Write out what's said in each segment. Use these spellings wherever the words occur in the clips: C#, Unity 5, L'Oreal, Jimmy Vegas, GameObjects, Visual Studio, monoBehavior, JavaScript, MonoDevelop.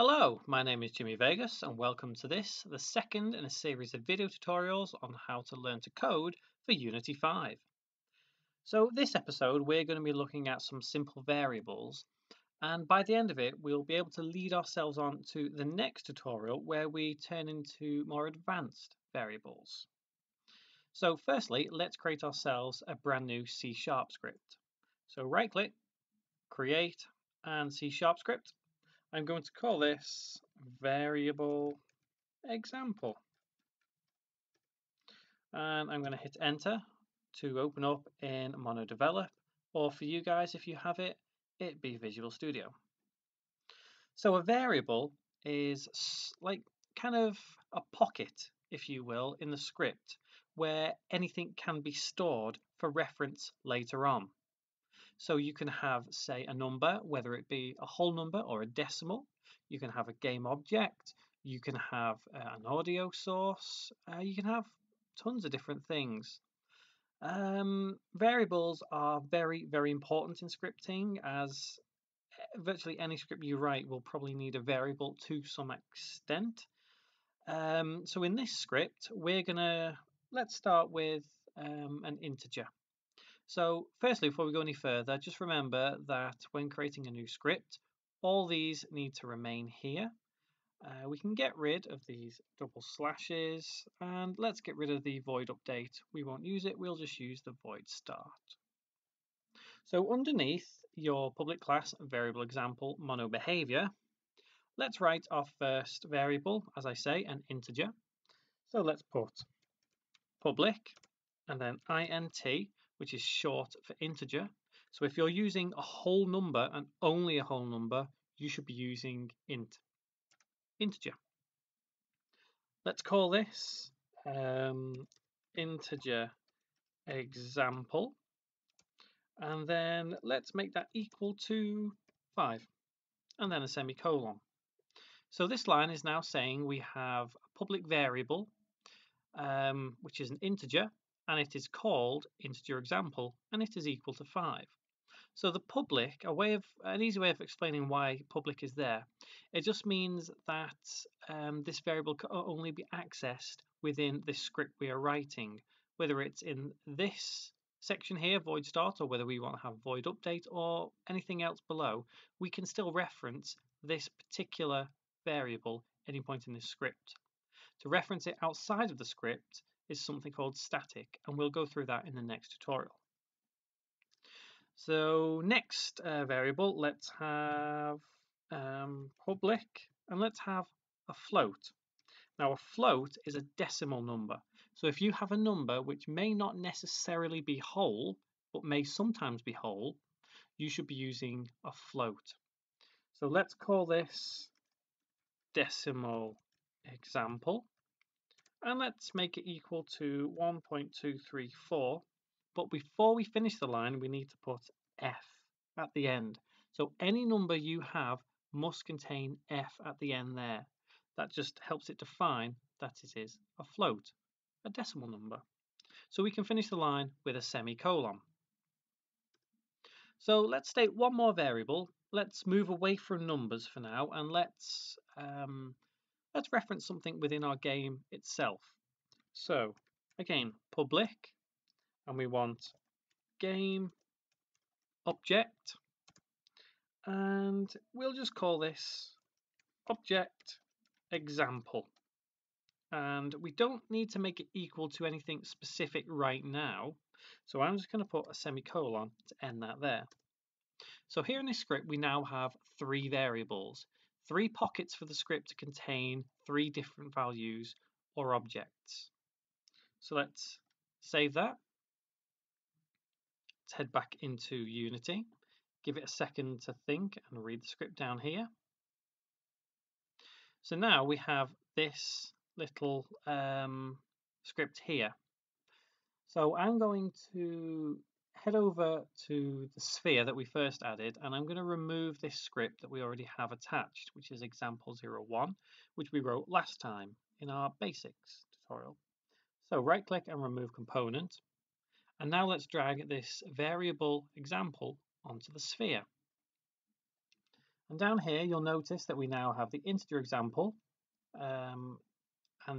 Hello, my name is Jimmy Vegas and welcome to this, the second in a series of video tutorials on how to learn to code for Unity 5. So this episode we're going to be looking at some simple variables, and by the end of it we'll be able to lead ourselves on to the next tutorial where we turn into more advanced variables. So firstly, let's create ourselves a brand new C# script. So right click, create and C# script. I'm going to call this variable example. And I'm going to hit enter to open up in MonoDevelop, or for you guys, if you have it, it'd be Visual Studio. So a variable is like kind of a pocket, if you will, in the script where anything can be stored for reference later on. So you can have, say, a number, whether it be a whole number or a decimal. You can have a game object. You can have an audio source. You can have tons of different things. Variables are very, very important in scripting, as virtually any script you write will probably need a variable to some extent. So in this script, let's start with an integer. So firstly, before we go any further, just remember that when creating a new script, all these need to remain here. We can get rid of these double slashes, and let's get rid of the void update. We won't use it, we'll just use the void start. So underneath your public class variable example monoBehavior, let's write our first variable, as I say, an integer. So let's put public and then int, which is short for integer. So if you're using a whole number and only a whole number, you should be using int, integer. Let's call this integer example. And then let's make that equal to 5 and then a semicolon. So this line is now saying we have a public variable, which is an integer, and it is called integer example, and it is equal to 5. So the public, an easy way of explaining why public is there, it just means that this variable can only be accessed within this script we are writing, whether it's in this section here, void start, or whether we want to have void update or anything else below. We can still reference this particular variable at any point in this script. To reference it outside of the script is something called static, and we'll go through that in the next tutorial. So next variable, let's have public, and let's have a float. Now a float is a decimal number. So if you have a number which may not necessarily be whole, but may sometimes be whole, you should be using a float. So let's call this decimal example. And let's make it equal to 1.234. But before we finish the line, we need to put f at the end. So any number you have must contain f at the end there. That just helps it define that it is a float, a decimal number. So we can finish the line with a semicolon. So let's state one more variable. Let's move away from numbers for now, and let's reference something within our game itself. So again, public, and we want game object, and we'll just call this object example. And we don't need to make it equal to anything specific right now, so I'm just going to put a semicolon to end that there. So here in this script we now have three variables, three pockets for the script to contain three different values or objects. So let's save that. Let's head back into Unity. Give it a second to think and read the script down here. So now we have this little script here. So I'm going to head over to the sphere that we first added, and I'm going to remove this script that we already have attached, which is example 01, which we wrote last time in our basics tutorial. So right click and remove component, and now let's drag this variable example onto the sphere. And down here, you'll notice that we now have the integer example and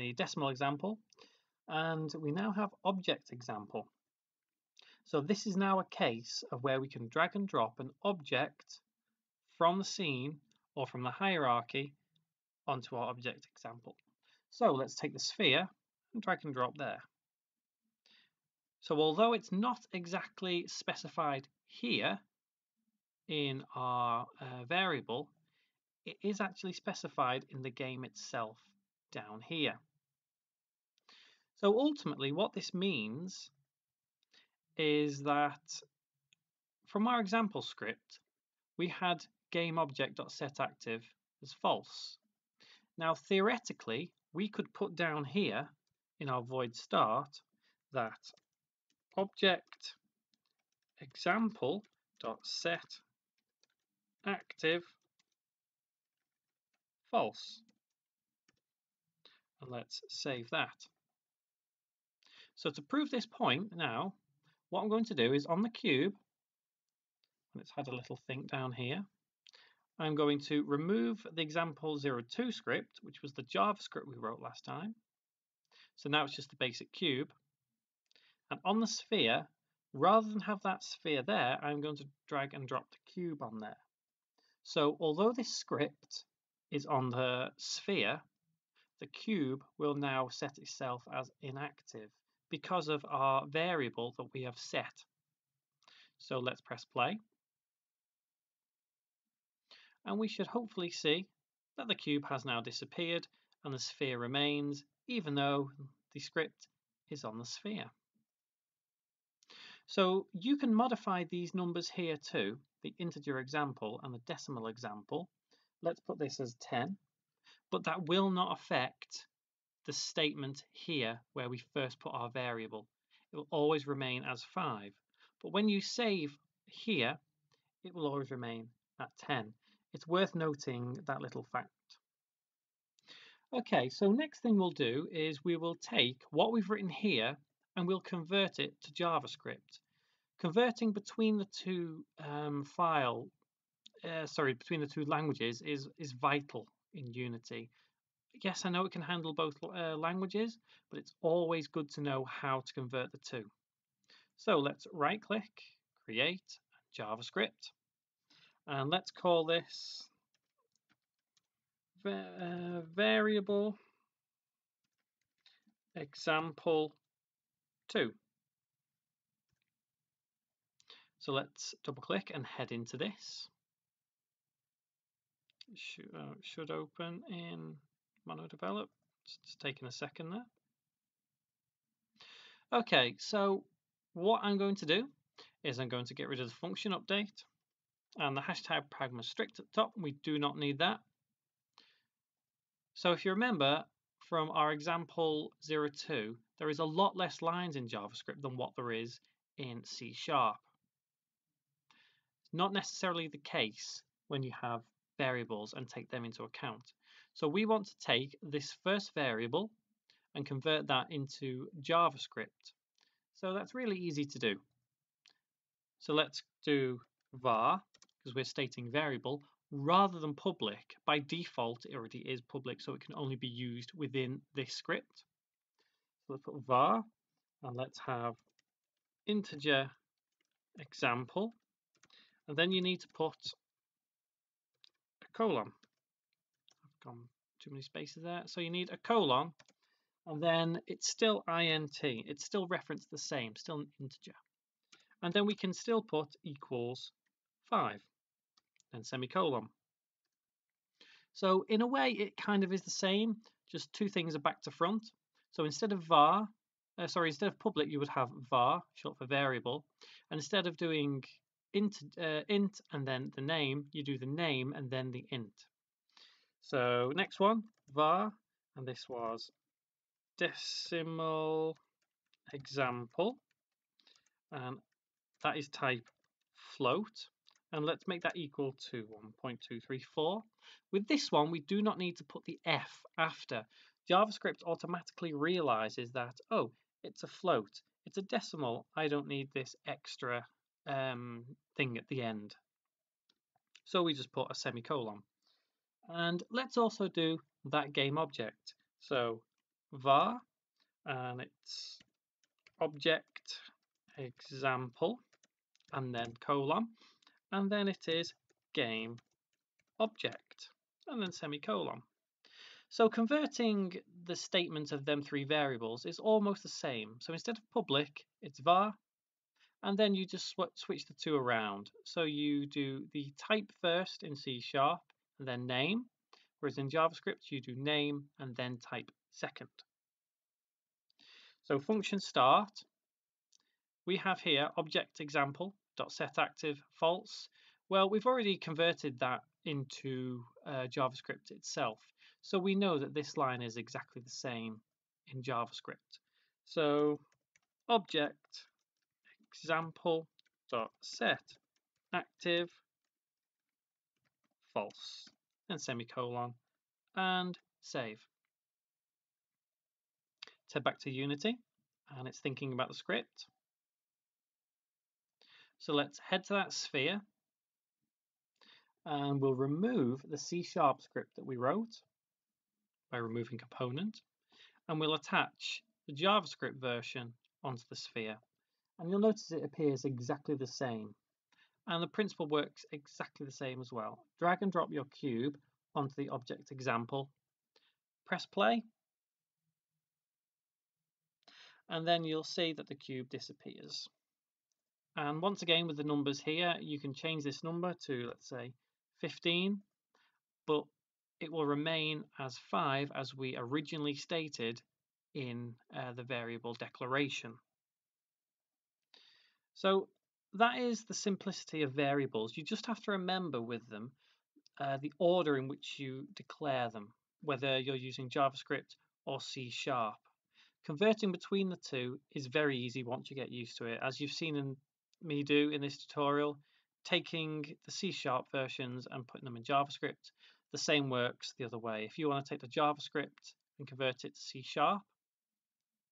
the decimal example, and we now have object example. So this is now a case of where we can drag and drop an object from the scene or from the hierarchy onto our object example. So let's take the sphere and drag and drop there. So although it's not exactly specified here in our variable, it is actually specified in the game itself down here. So ultimately what this means is that from our example script, we had GameObject.setActive as false. Now theoretically, we could put down here in our void start that object example.set active false, and let's save that. So to prove this point now, what I'm going to do is on the cube, and it's had a little think down here, I'm going to remove the example 02 script, which was the JavaScript we wrote last time. So now it's just the basic cube. And on the sphere, rather than have that sphere there, I'm going to drag and drop the cube on there. So although this script is on the sphere, the cube will now set itself as inactive because of our variable that we have set. So let's press play. And we should hopefully see that the cube has now disappeared and the sphere remains, even though the script is on the sphere. So you can modify these numbers here too, the integer example and the decimal example. Let's put this as 10, but that will not affect the statement here where we first put our variable. It will always remain as 5, but when you save here, it will always remain at 10. It's worth noting that little fact. Okay, so next thing we'll do is we will take what we've written here and we'll convert it to JavaScript. Converting between the two between the two languages is vital in Unity. Yes, I know it can handle both languages, but it's always good to know how to convert the two. So let's right-click, create JavaScript, and let's call this variable example 2. So let's double click and head into this. Should open in MonoDevelop. It's taking a second there. Okay, so what I'm going to do is I'm going to get rid of the function update and the hashtag pragma strict at the top. We do not need that. So if you remember from our example 02, there is a lot less lines in JavaScript than what there is in C#. It's not necessarily the case when you have variables and take them into account. So we want to take this first variable and convert that into JavaScript. So that's really easy to do. So let's do var, because we're stating variable, rather than public. By default, it already is public, so it can only be used within this script. So let's put var, and let's have integer example, and then you need to put a colon. I've gone too many spaces there. So you need a colon, and then it's still int. It's still referenced the same, still an integer. And then we can still put equals 5, then semicolon. So in a way, it kind of is the same, just two things are back to front. So instead of public, you would have var, short for variable. And instead of doing int and then the name, you do the name and then the int. So next one, var, and this was decimal example. And that is type float, and let's make that equal to 1.234. With this one, we do not need to put the F after. JavaScript automatically realizes that, oh, it's a float, it's a decimal, I don't need this extra thing at the end. So we just put a semicolon. And let's also do that game object. So var, and it's object example, and then colon, and then it is game object, and then semicolon. So converting the statements of them three variables is almost the same. So instead of public, it's var, and then you just switch the two around. So you do the type first in C#, and then name, whereas in JavaScript you do name and then type second. So function start, we have here object example.setActive false. Well, we've already converted that into JavaScript itself. So we know that this line is exactly the same in JavaScript. So object example.setActive false and semicolon and save. Let's head back to Unity and it's thinking about the script. So let's head to that sphere and we'll remove the C# script that we wrote by removing component, and we'll attach the JavaScript version onto the sphere. And you'll notice it appears exactly the same. And the principle works exactly the same as well. Drag and drop your cube onto the object example. Press play. And then you'll see that the cube disappears. And once again, with the numbers here, you can change this number to, let's say, 15, but it will remain as 5 as we originally stated in the variable declaration. So that is the simplicity of variables. You just have to remember with them the order in which you declare them, whether you're using JavaScript or C#. Converting between the two is very easy once you get used to it. As you've seen in me do in this tutorial, taking the C# versions and putting them in JavaScript, the same works the other way. If you want to take the JavaScript and convert it to C#,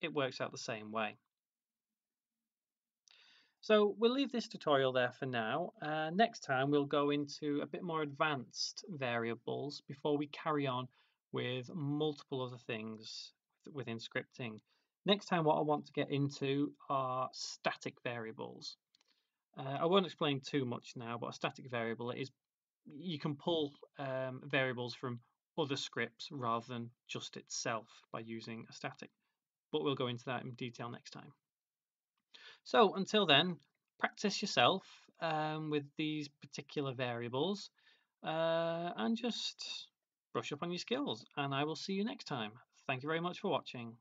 it works out the same way. So we'll leave this tutorial there for now. Next time we'll go into a bit more advanced variables before we carry on with multiple other things within scripting. Next time what I want to get into are static variables. I won't explain too much now, but a static variable is you can pull variables from other scripts rather than just itself by using a static. But we'll go into that in detail next time. So until then, practice yourself with these particular variables and just brush up on your skills. And I will see you next time. Thank you very much for watching.